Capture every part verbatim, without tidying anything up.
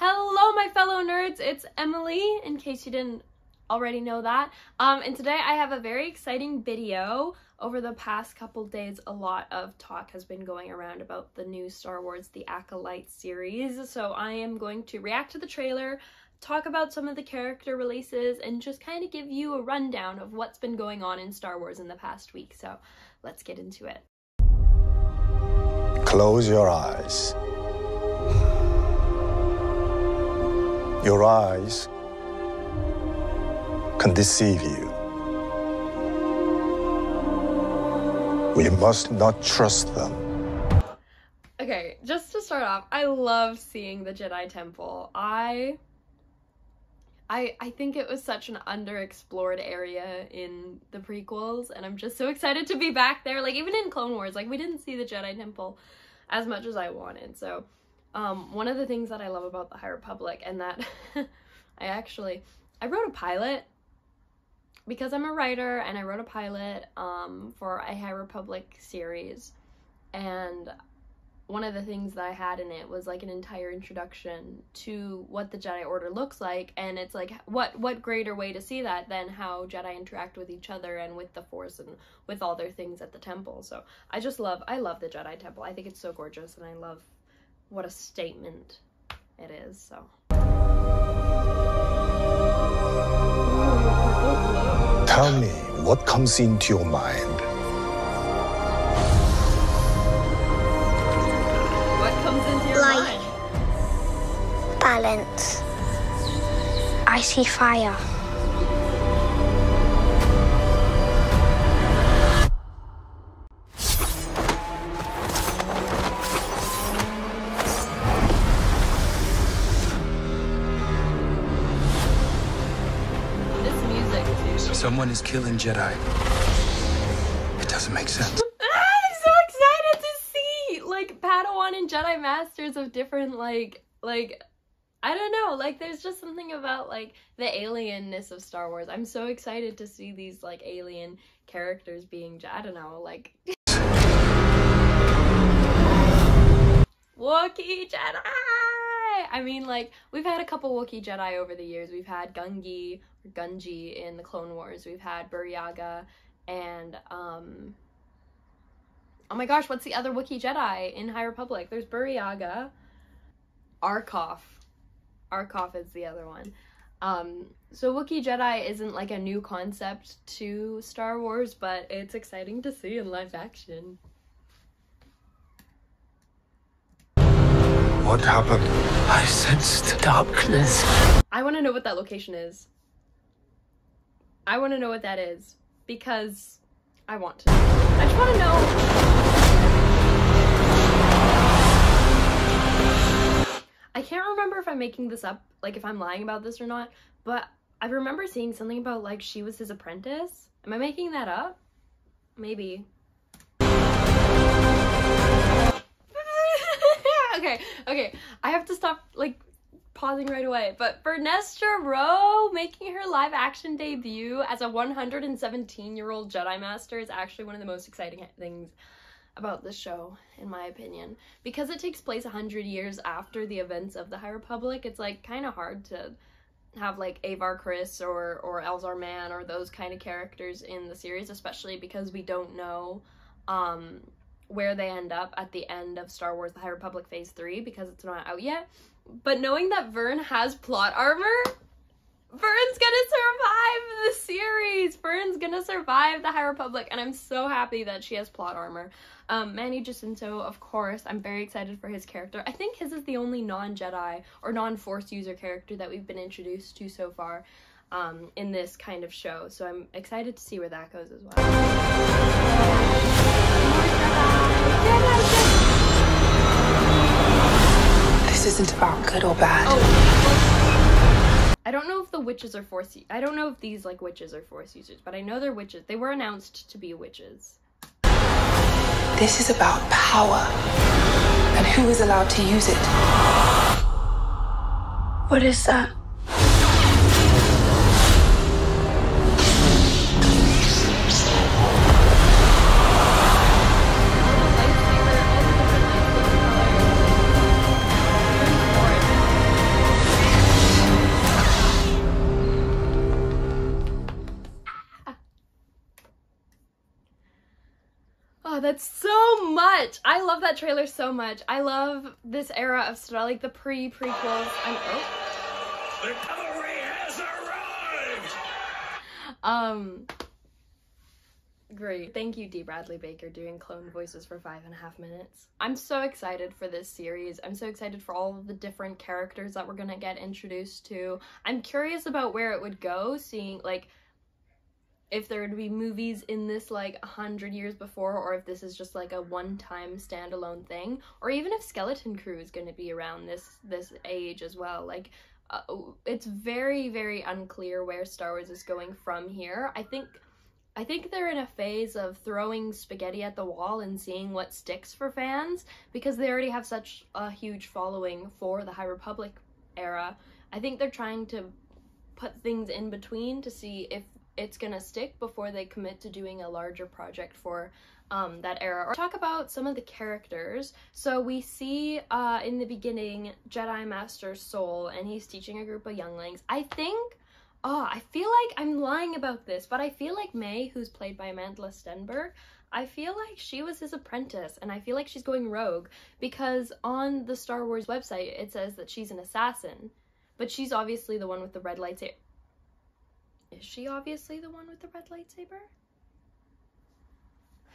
Hello my fellow nerds, it's Emily, in case you didn't already know that. Um, and today I have a very exciting video. Over the past couple days, a lot of talk has been going around about the new Star Wars: The Acolyte series. So I am going to react to the trailer, talk about some of the character releases, and just kind of give you a rundown of what's been going on in Star Wars in the past week. So let's get into it. Close your eyes. Your eyes can deceive you. We must not trust them. Okay, just to start off, I love seeing the Jedi Temple. I, I, I think it was such an underexplored area in the prequels, and I'm just so excited to be back there. Like, even in Clone Wars, like, we didn't see the Jedi Temple as much as I wanted, so... Um, one of the things that I love about the High Republic, and that I actually, I wrote a pilot because I'm a writer, and I wrote a pilot um, for a High Republic series, and one of the things that I had in it was like an entire introduction to what the Jedi Order looks like, and it's like, what, what greater way to see that than how Jedi interact with each other and with the Force and with all their things at the temple. So I just love, I love the Jedi Temple. I think it's so gorgeous, and I love what a statement it is, so. Tell me what comes into your mind. What comes into your Light. mind? Balance. I see fire. Someone is killing Jedi. It doesn't make sense. I'm so excited to see like Padawan and Jedi Masters of different like like I don't know, like there's just something about like the alienness of Star Wars. I'm so excited to see these like alien characters being, I don't know, like Wookiee Jedi. I mean, like, we've had a couple Wookiee Jedi over the years. We've had Gungi, or Gungi in the Clone Wars. We've had Burryaga, and, um... oh my gosh, what's the other Wookiee Jedi in High Republic? There's Burryaga. Arkoff. Arkoff is the other one. Um, so Wookiee Jedi isn't, like, a new concept to Star Wars, but it's exciting to see in live action. What happened? I sensed darkness. I want to know what that location is. I want to know what that is, because I want to know. I just want to know. I can't remember if I'm making this up, like if I'm lying about this or not, but I remember seeing something about like she was his apprentice. Am I making that up? Maybe. Okay, okay, I have to stop, like, pausing right away, but Vernestra Rwoh making her live-action debut as a one hundred seventeen-year-old Jedi Master is actually one of the most exciting things about this show, in my opinion. Because it takes place one hundred years after the events of the High Republic, it's, like, kind of hard to have, like, Avar Kriss or, or Elzar Mann or those kind of characters in the series, especially because we don't know, um... where they end up at the end of Star Wars The High Republic Phase three, because it's not out yet. But knowing that Vern has plot armor, Vern's gonna survive the series! Vern's gonna survive The High Republic, and I'm so happy that she has plot armor. Um, Manny Jacinto, of course, I'm very excited for his character. I think his is the only non-Jedi, or non-Force user character that we've been introduced to so far um, in this kind of show, so I'm excited to see where that goes as well. This isn't about good or bad. Oh, I don't know if the witches are force. I don't know if these like witches are force users, but I know they're witches. They were announced to be witches. This is about power and who is allowed to use it. What is that? Oh, that's so much. I love that trailer so much. I love this era of Star, like the pre-prequels. I'm oh. The cavalry has arrived. Um, great. Thank you, D. Bradley Baker, doing clone voices for five and a half minutes. I'm so excited for this series. I'm so excited for all of the different characters that we're gonna get introduced to. I'm curious about where it would go, seeing like if there would be movies in this like a hundred years before, or if this is just like a one-time standalone thing, or even if Skeleton Crew is going to be around this this age as well. Like, uh, it's very very unclear where Star Wars is going from here. I think I think they're in a phase of throwing spaghetti at the wall and seeing what sticks for fans, because they already have such a huge following for the High Republic era. I think they're trying to put things in between to see if it's gonna stick before they commit to doing a larger project for um, that era. Or talk about some of the characters. So we see uh, in the beginning Jedi Master Sol, and he's teaching a group of younglings. I think, oh, I feel like I'm lying about this, but I feel like May, who's played by Amandla Stenberg, I feel like she was his apprentice, and I feel like she's going rogue, because on the Star Wars website it says that she's an assassin, but she's obviously the one with the red lightsaber. Is she obviously the one with the red lightsaber?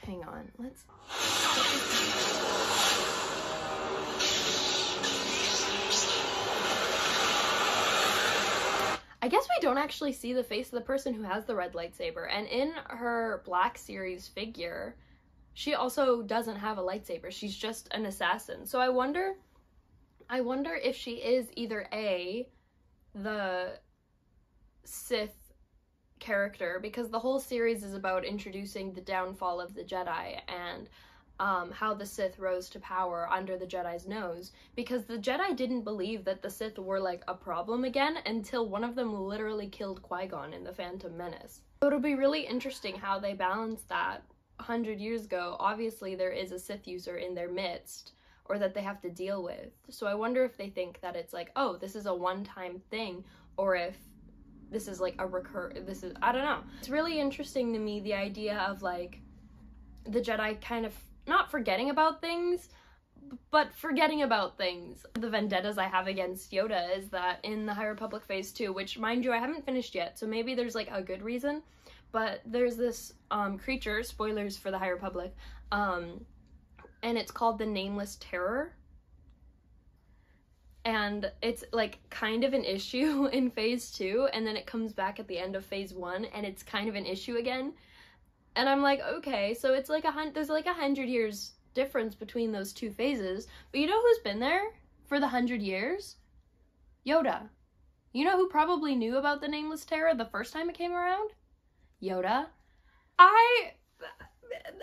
Hang on, let's... I guess we don't actually see the face of the person who has the red lightsaber, and in her Black Series figure, she also doesn't have a lightsaber, she's just an assassin. So I wonder, I wonder if she is either A, the Sith character, because the whole series is about introducing the downfall of the Jedi and um, how the Sith rose to power under the Jedi's nose, because the Jedi didn't believe that the Sith were like a problem again until one of them literally killed Qui-Gon in The Phantom Menace. So it'll be really interesting how they balance that. a hundred years ago, obviously there is a Sith user in their midst, or that they have to deal with, so I wonder if they think that it's like, oh, this is a one-time thing, or if this is like a recur this is I don't know. It's really interesting to me, the idea of like the Jedi kind of not forgetting about things, but forgetting about things. The vendettas I have against Yoda is that in the High Republic phase two, which mind you I haven't finished yet, so maybe there's like a good reason, but there's this um creature, spoilers for the High Republic, um and it's called the Nameless Terror. And it's like kind of an issue in phase two, and then it comes back at the end of phase one and it's kind of an issue again. And I'm like, okay, so it's like a hundred, there's like a hundred years difference between those two phases, but you know who's been there for the hundred years? Yoda. You know who probably knew about the Nameless Terror the first time it came around? Yoda. I...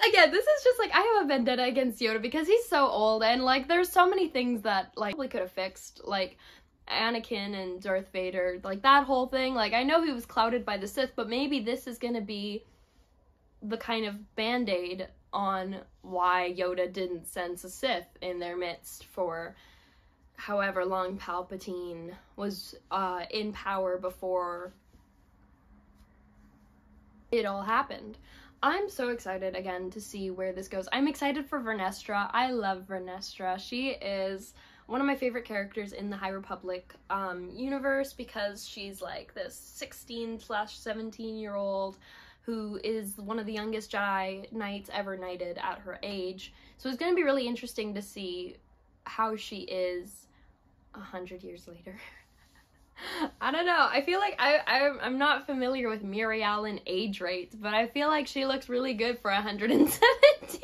Again, this is just like, I have a vendetta against Yoda because he's so old, and like there's so many things that like we could have fixed, like Anakin and Darth Vader, like that whole thing. Like, I know he was clouded by the Sith, but maybe this is gonna be the kind of band-aid on why Yoda didn't sense a Sith in their midst for however long Palpatine was uh, in power before it all happened. I'm so excited again to see where this goes. I'm excited for Vernestra. I love Vernestra. She is one of my favorite characters in the High Republic um, universe, because she's like this sixteen slash seventeen year old who is one of the youngest Jedi Knights ever knighted at her age. So it's going to be really interesting to see how she is a hundred years later. I don't know. I feel like I, I, I'm not familiar with Mirielle Allen age rates, but I feel like she looks really good for one hundred seventeen.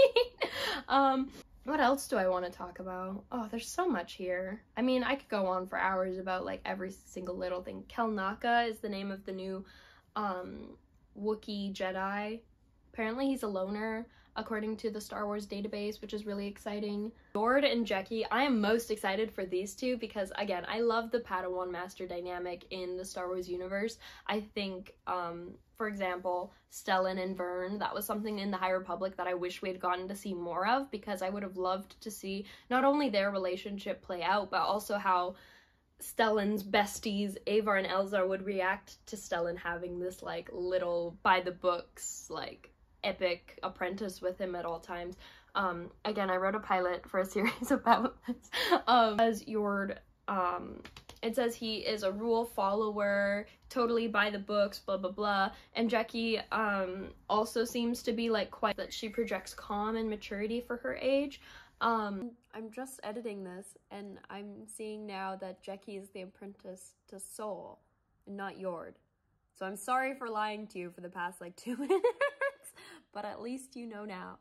um, what else do I want to talk about? Oh, there's so much here. I mean, I could go on for hours about like every single little thing. Kel'Naca is the name of the new um, Wookiee Jedi. Apparently he's a loner, according to the Star Wars database, which is really exciting. Yord and Jecki, I am most excited for these two because, again, I love the Padawan Master dynamic in the Star Wars universe. I think, um, for example, Stellan and Vern, that was something in the High Republic that I wish we had gotten to see more of, because I would have loved to see not only their relationship play out, but also how Stellan's besties, Avar and Elzar, would react to Stellan having this, like, little by-the-books, like, epic apprentice with him at all times. Um, again, I wrote a pilot for a series about this. Um, as Yord, um, it says he is a rule follower, totally by the books, blah blah blah. And Jecki um, also seems to be like quite that she projects calm and maturity for her age. Um, I'm just editing this, and I'm seeing now that Jecki is the apprentice to Sol, and not Yord. So I'm sorry for lying to you for the past like two minutes, but at least you know now.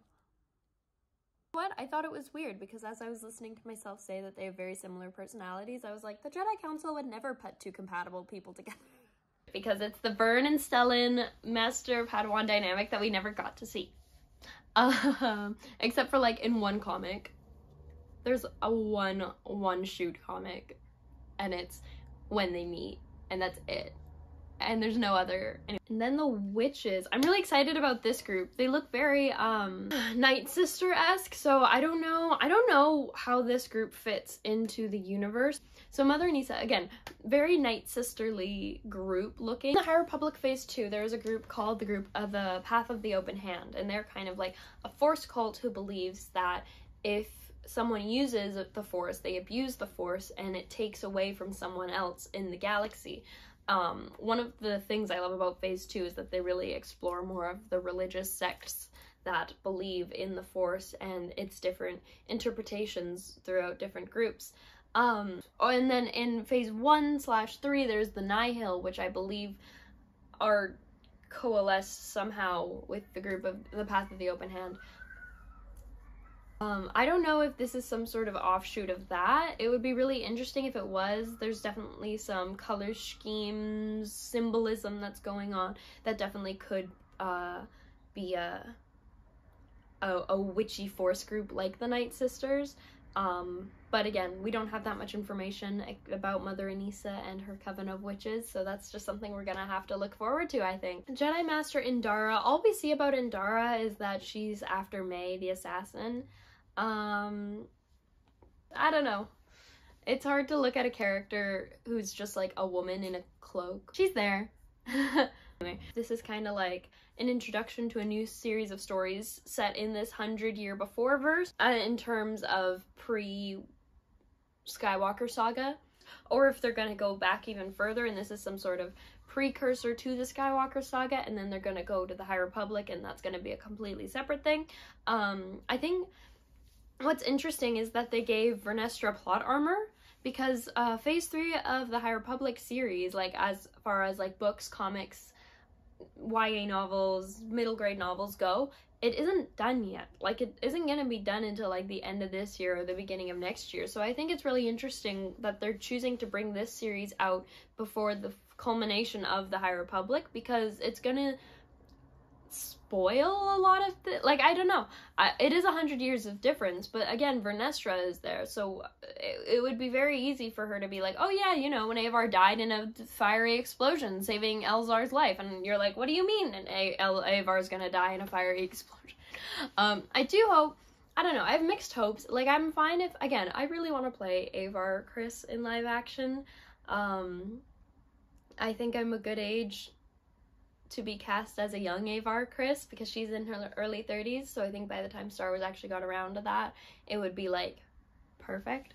What? I thought it was weird because as I was listening to myself say that they have very similar personalities, I was like, the Jedi Council would never put two compatible people together. Because it's the Vern and Stellan Master Padawan dynamic that we never got to see. Um, except for like in one comic. There's a one one shoot comic and it's when they meet and that's it. And there's no other. And then the witches. I'm really excited about this group. They look very um Night Sister-esque, so I don't know I don't know how this group fits into the universe. So Mother Anissa, again, very Night Sisterly group looking. In the High Republic Phase two, there is a group called the group of the Path of the Open Hand, and they're kind of like a Force cult who believes that if someone uses the Force, they abuse the Force and it takes away from someone else in the galaxy. Um, one of the things I love about Phase two is that they really explore more of the religious sects that believe in the Force and its different interpretations throughout different groups. Um, oh, and then in Phase one slash three there's the Nihil, which I believe are coalesced somehow with the group of the Path of the Open Hand. Um, I don't know if this is some sort of offshoot of that. It would be really interesting if it was. There's definitely some color schemes, symbolism that's going on that definitely could uh, be a, a, a witchy Force group like the Night Sisters. Um, but again, we don't have that much information about Mother Anissa and her coven of witches, so that's just something we're gonna have to look forward to, I think. Jedi Master Indara. All we see about Indara is that she's after May, the assassin. Um, I don't know. It's hard to look at a character who's just like a woman in a cloak. She's there. Anyway, this is kind of like an introduction to a new series of stories set in this hundred year before verse uh, in terms of pre-Skywalker saga, or if they're going to go back even further and this is some sort of precursor to the Skywalker saga and then they're going to go to the High Republic and that's going to be a completely separate thing. Um, I think what's interesting is that they gave Vernestra plot armor. Because uh, Phase three of the High Republic series, like as far as like books, comics, Y A novels, middle grade novels go, it isn't done yet. Like it isn't going to be done until like the end of this year or the beginning of next year. So I think it's really interesting that they're choosing to bring this series out before the culmination of the High Republic because it's going to spoil a lot of the, like, I don't know. I, it is a hundred years of difference, but again, Vernestra is there, so it, it would be very easy for her to be like, oh yeah, you know, when Avar died in a fiery explosion, saving Elzar's life, and you're like, what do you mean? And a El Avar's gonna die in a fiery explosion. Um, I do hope, I don't know, I have mixed hopes. Like, I'm fine if, again, I really want to play Avar Kriss in live action. Um, I think I'm a good age to be cast as a young Avar Kriss because she's in her early thirties, so I think by the time Star Wars actually got around to that, it would be like perfect.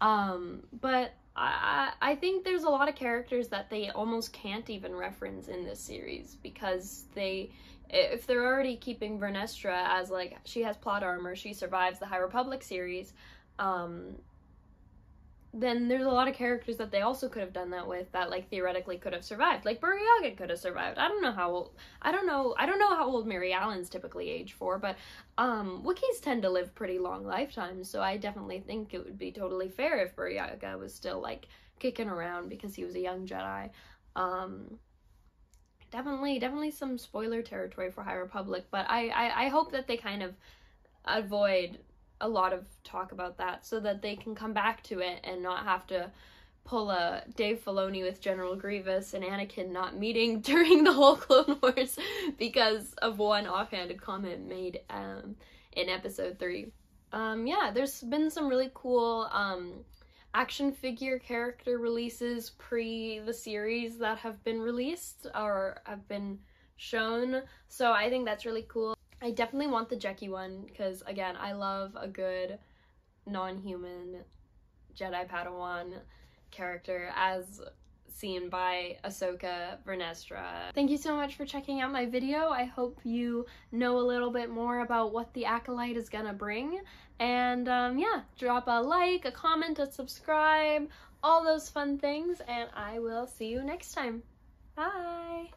Um, but I, I think there's a lot of characters that they almost can't even reference in this series because they, if they're already keeping Vernestra as like, she has plot armor, she survives the High Republic series, um, then there's a lot of characters that they also could have done that with that like theoretically could have survived. Like Burryaga could have survived. I don't know how old I don't know I don't know how old Mirielle Allen's typically age for, but um Wookiees tend to live pretty long lifetimes, so I definitely think it would be totally fair if Burryaga was still like kicking around because he was a young Jedi. Um definitely definitely some spoiler territory for High Republic, but I I, I hope that they kind of avoid a lot of talk about that so that they can come back to it and not have to pull a Dave Filoni with General Grievous and Anakin not meeting during the whole Clone Wars because of one offhanded comment made um, in Episode three. Um, yeah, there's been some really cool um, action figure character releases pre the series that have been released or have been shown, so I think that's really cool. I definitely want the Jecki one because, again, I love a good non-human Jedi Padawan character as seen by Ahsoka Vernestra. Thank you so much for checking out my video. I hope you know a little bit more about what the Acolyte is gonna bring. And um, yeah, drop a like, a comment, a subscribe, all those fun things, and I will see you next time. Bye!